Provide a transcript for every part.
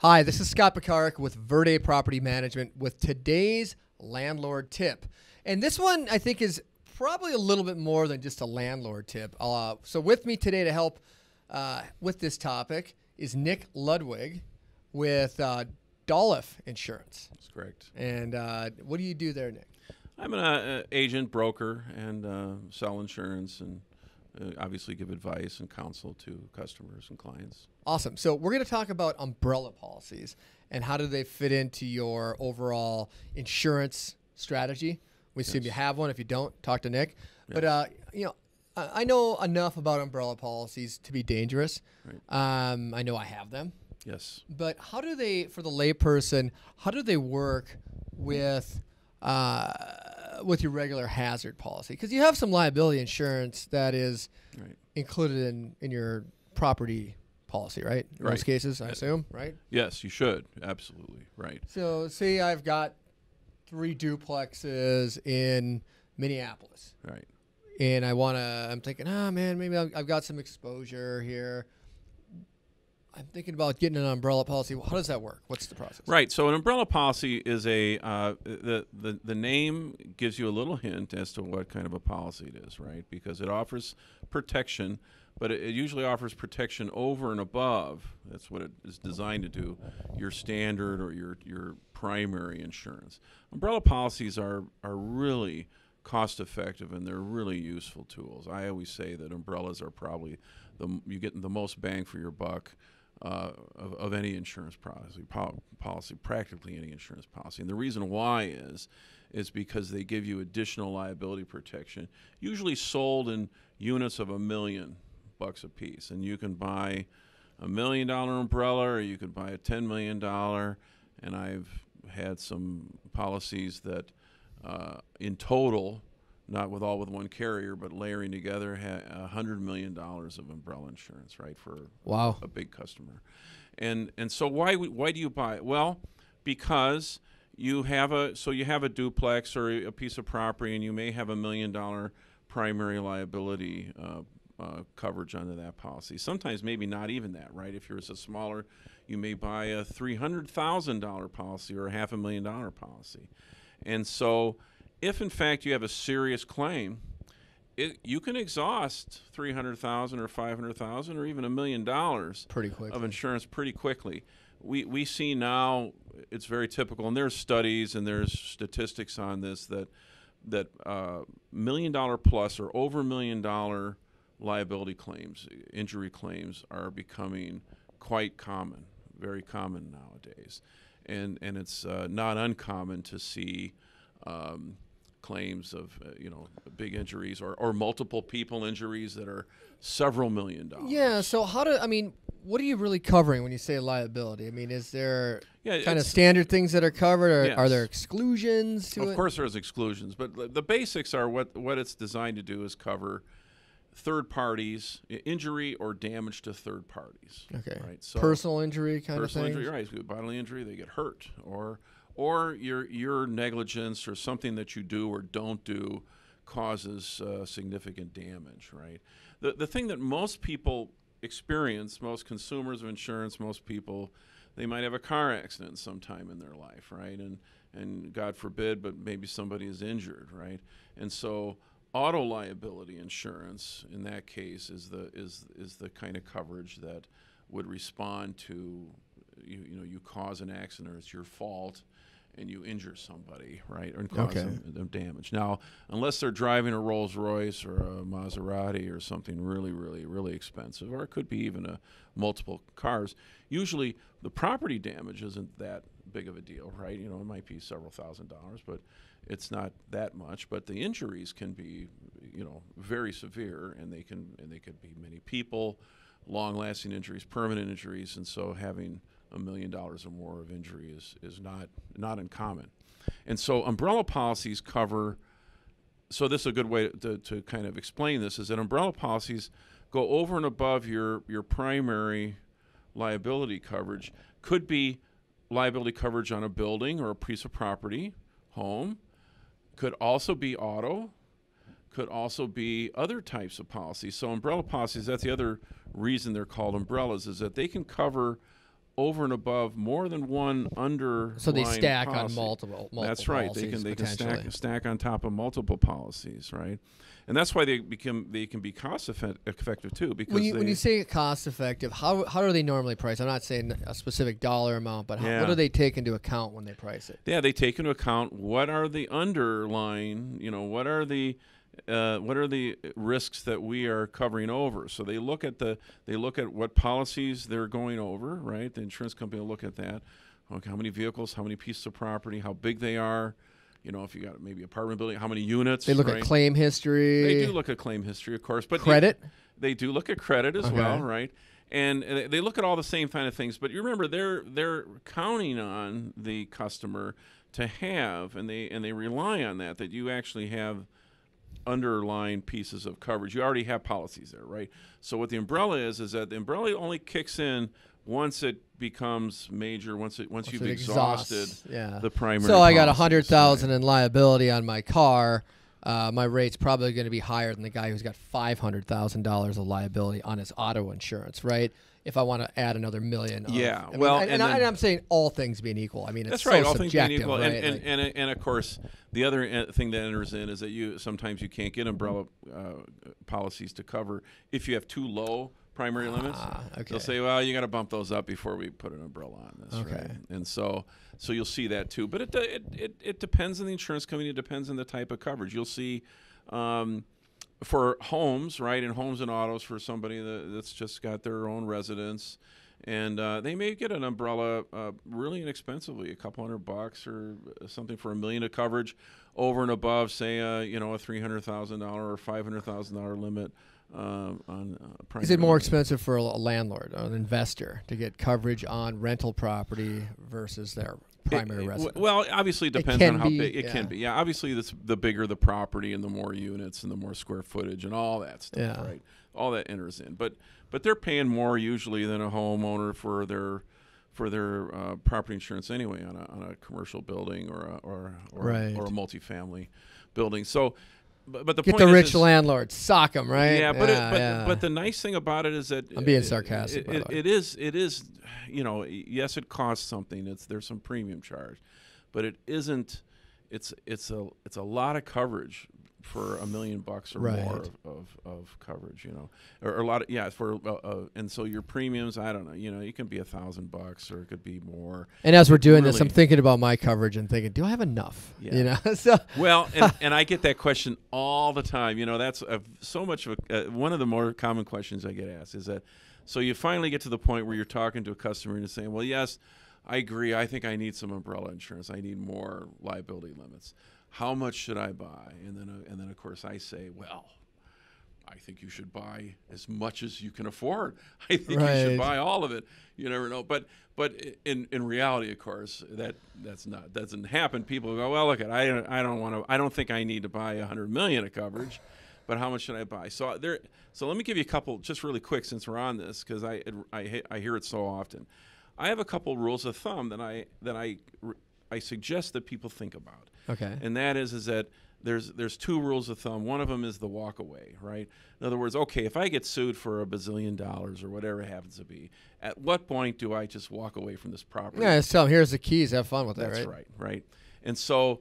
Hi, this is Scott Pekarek with Verde Property Management with today's landlord tip. And this one I think is probably a little bit more than just a landlord tip. So with me today to help with this topic is Nick Ludwig with Dolliff Insurance. That's correct. And what do you do there, Nick? I'm an agent, broker, and sell insurance and obviously give advice and counsel to customers and clients. Awesome. So we're going to talk about umbrella policies and how do they fit into your overall insurance strategy. We assume you have one. If you don't, talk to Nick. Yes. But you know, I know enough about umbrella policies to be dangerous. Right. I know I have them. Yes. But how do they, for the layperson, how do they work with your regular hazard policy? Because you have some liability insurance that is included in your property policy, right? In most cases, I assume, right? Yes, you should. Absolutely, right. So say I've got 3 duplexes in Minneapolis. Right. And I want to, I'm thinking, oh man, maybe I've got some exposure here. I'm thinking about getting an umbrella policy. How does that work? What's the process? Right. So an umbrella policy is a the name gives you a little hint as to what kind of a policy it is, right? Because it offers protection, but it usually offers protection over and above. That's what it is designed to do. Your standard or your primary insurance. Umbrella policies are really cost effective, and they're really useful tools. I always say that umbrellas are probably you get the most bang for your buck of any insurance policy, practically any insurance policy. And the reason why is because they give you additional liability protection, usually sold in units of $1 million a piece. And you can buy a $1 million umbrella, or you can buy a $10 million. And I've had some policies that in total, not with all with one carrier, but layering together, $100 million of umbrella insurance, right, for a big customer. And so why do you buy it? Well, because you have a duplex or a piece of property, and you may have $1 million primary liability coverage under that policy. Sometimes maybe not even that, right? If yours is smaller, you may buy a $300,000 policy or a $500,000 policy. And so, if in fact you have a serious claim, you can exhaust $300,000 or $500,000 or even $1 million of insurance pretty quickly. We see now, it's very typical, and there's studies and there's statistics on this, that $1 million plus or over $1 million liability claims, injury claims, are becoming quite common, very common nowadays. And it's not uncommon to see claims of big injuries or multiple people injuries that are several $1 million. Yeah. So what are you really covering when you say liability? I mean, is there kind of standard things that are covered, or are there exclusions to it? Of course, there's exclusions, but the basics are what it's designed to do is cover third parties, injury or damage to third parties. Okay. Right. So personal injury kind of thing. Personal injury, right? Bodily injury, they get hurt, or your negligence or something that you do or don't do causes significant damage, right? The thing that most people experience, most consumers of insurance, most people, they might have a car accident sometime in their life, right? And God forbid, but maybe somebody is injured, right? And so auto liability insurance, in that case, is the kind of coverage that would respond to you cause an accident, or it's your fault, and you injure somebody, right, and cause them damage. Now, unless they're driving a Rolls Royce or a Maserati or something really, really, really expensive, or it could be even multiple cars. Usually, the property damage isn't that big of a deal, right? You know, it might be several $1,000s, but it's not that much. But the injuries can be, very severe, and they could be many people, long-lasting injuries, permanent injuries, and so having $1 million or more of injury is not uncommon. And so umbrella policies cover, so this is a good way to kind of explain this, is that umbrella policies go over and above your primary liability coverage. Could be liability coverage on a building or a piece of property, home, could also be auto, could also be other types of policies. So umbrella policies, that's the other reason they're called umbrellas, is that they can cover over and above more than one underlying. So they stack policy. On multiple That's right. Policies, they can stack on top of multiple policies, right? And that's why they can be cost effective too. Because when you say cost effective, how do they normally price? I'm not saying a specific dollar amount, but what do they take into account when they price it? Yeah, they take into account what are the underlying, what are the risks that we are covering over. So they look at what policies they're going over, right? The insurance company will look at that. Okay, how many vehicles, how many pieces of property, how big they are. You know, if you got maybe apartment building, how many units? They look at claim history. They do look at claim history, of course. But credit? They do look at credit as well, right? And they look at all the same kind of things. But you remember, they're counting on the customer to have, and they rely on that you actually have underlying pieces of coverage. You already have policies there, right? So what the umbrella is that the umbrella only kicks in once it becomes major, once you've exhausted the primary. So I got $100,000 in liability on my car. My rate's probably going to be higher than the guy who's got $500,000 of liability on his auto insurance, right? If I want to add another $1 million. Yeah, and I'm saying all things being equal. I mean, it's so subjective. That's right, all things being equal. Right? And of course, the other thing that enters in is that sometimes you can't get umbrella policies to cover if you have too low primary limits. Okay. They'll say, well, you got to bump those up before we put an umbrella on this, right? And so you'll see that too. But it depends on the insurance company. It depends on the type of coverage. You'll see for homes, right, and homes and autos for somebody that's just got their own residence, and they may get an umbrella really inexpensively, a couple $100 or something for $1 million of coverage, over and above, say, a $300,000 or $500,000 limit. Is it more expensive for a landlord, an investor, to get coverage on rental property versus their primary residence? Well, obviously it depends on how big it can be. Yeah, obviously the bigger the property and the more units and the more square footage and all that stuff, right? All that enters in. But they're paying more usually than a homeowner for their property insurance anyway on a commercial building or a multifamily building. So. But the point is, get the rich landlord, sock them, right? Yeah, but the nice thing about it is that I'm being sarcastic. It is, yes, it costs something. There's some premium charge, but it isn't. It's a lot of coverage for $1 million or more of coverage, or a lot of and so your premiums, I don't know, it can be $1,000 or it could be more. And as we're doing this, I'm thinking about my coverage and thinking, do I have enough? So well, and I get that question all the time. That's so much of one of the more common questions I get asked is that. So you finally get to the point where you're talking to a customer and you're saying, well, yes, I agree. I think I need some umbrella insurance. I need more liability limits. How much should I buy? And then of course I say, well, I think you should buy as much as you can afford. I think you should buy all of it. You never know. But in reality, of course, that doesn't happen. People go, well, look, I don't think I need to buy $100 million of coverage, but how much should I buy? So let me give you a couple just really quick since we're on this, because I hear it so often. I have a couple rules of thumb that I suggest that people think about. Okay. And that is that there's two rules of thumb. One of them is the walk away, right? In other words, okay, if I get sued for $1 bazillion or whatever it happens to be, at what point do I just walk away from this property? Yeah, just tell them, here's the keys, have fun with that, right? That's right. And so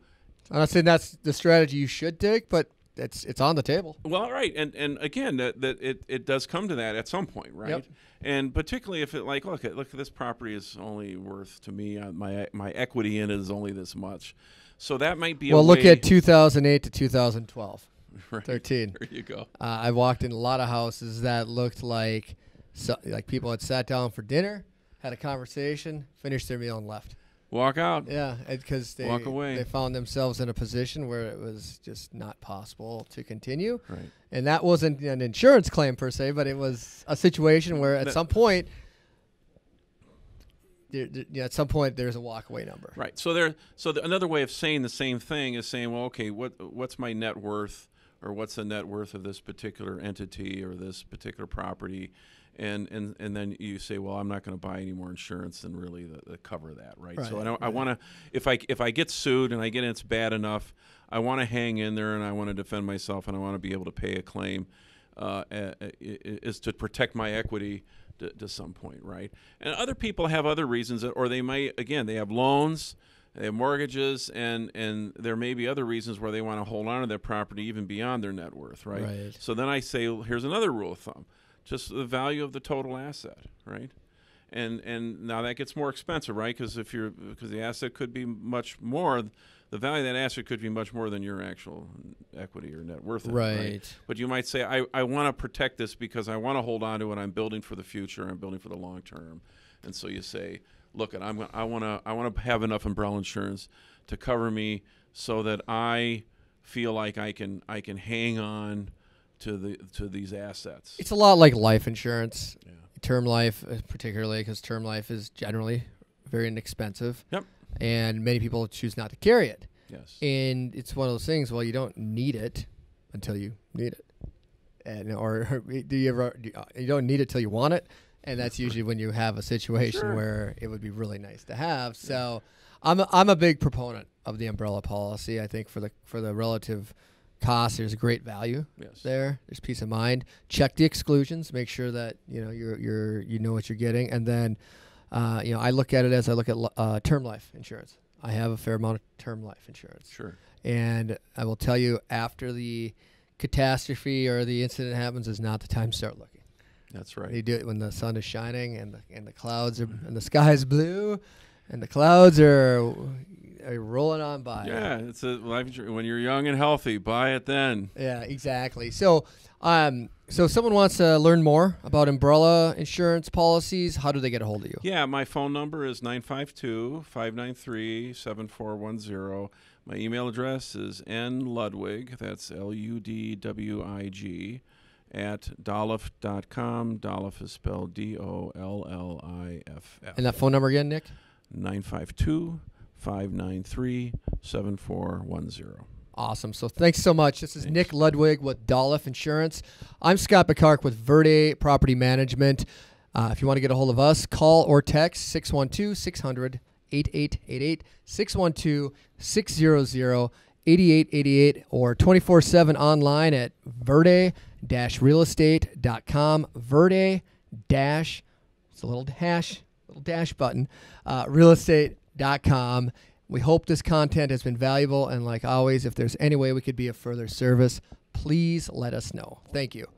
I'm not saying that's the strategy you should take, but it's on the table. Well, right. And again, it does come to that at some point, right? Yep. And particularly if look, this property is only worth to me, my equity in it is only this much. So that might be a way. Look at 2008 to 2012, 13. There you go. I walked in a lot of houses that looked like people had sat down for dinner, had a conversation, finished their meal, and left. Walk out. Yeah, because they found themselves in a position where it was just not possible to continue. Right. And that wasn't an insurance claim per se, but it was a situation where at some point there's a walkaway number. Right. So another way of saying the same thing is saying, well, okay, what's my net worth, or what's the net worth of this particular entity or this particular property? And then you say, well, I'm not going to buy any more insurance than really the cover that, right? So I want to, if I get sued and I get it's bad enough, I want to hang in there and I want to defend myself and I want to be able to pay a claim, is to protect my equity to some point, right? And other people have other reasons, or they might, again, they have loans, they have mortgages, and there may be other reasons where they want to hold on to their property even beyond their net worth, right? Right. So then I say, well, here's another rule of thumb, just the value of the total asset, right? And now that gets more expensive, right? Because the asset could be much more. The value of that asset could be much more than your actual equity or net worth. Right. Right? But you might say, I want to protect this because I want to hold on to it. I'm building for the future. I'm building for the long term. And so you say, look, I want to have enough umbrella insurance to cover me so that I feel like I can hang on to these assets. It's a lot like life insurance. Yeah. Term life, particularly, because term life is generally very inexpensive. Yep. And many people choose not to carry it. Yes. And it's one of those things, well, you don't need it until you need it. Or do you ever, you don't need it till you want it. And that's usually when you have a situation sure. where it would be really nice to have. So yeah. I'm a big proponent of the umbrella policy. I think for the relative cost, there's great value yes. there. There's peace of mind. Check the exclusions. Make sure that you know what you're getting. And then, I look at it as I look at term life insurance. I have a fair amount of term life insurance. Sure. And I will tell you, after the catastrophe or the incident happens, is not the time to start looking. That's right. You do it when the sun is shining and the clouds are and the sky is blue, and the clouds are rolling on by. Yeah, it's a life insurance. When you're young and healthy, buy it then. Yeah, exactly. So, so if someone wants to learn more about umbrella insurance policies, how do they get a hold of you? Yeah, my phone number is 952-593-7410. My email address is nludwig, that's L-U-D-W-I-G, @dolliff.com. Dolliff is spelled D-O-L-L-I-F-F. And that phone number again, Nick? 952-593-7410. Awesome. So thanks so much. This is thanks. Nick Ludwig with Dolliff Insurance. I'm Scott Pekarek with Verde Property Management. If you want to get a hold of us, call or text 612-600-8888, 612-600-8888, or 24/7 online at verde-realestate.com. Verde- it's a little dash button, realestate.com. We hope this content has been valuable, and like always, if there's any way we could be of further service, please let us know. Thank you.